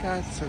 Cazzo.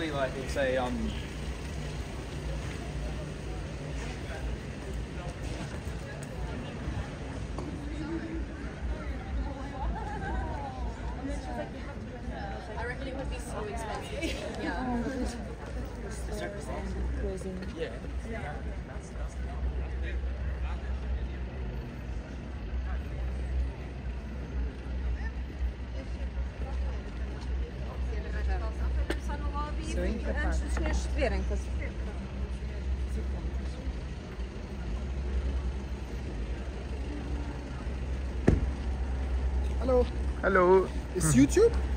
basically like it's a I reckon it would be so expensive. Yeah. Crazy. Yeah. Yeah. Antes dos senhores se verem, para se ver. Hello. Hello. Is YouTube?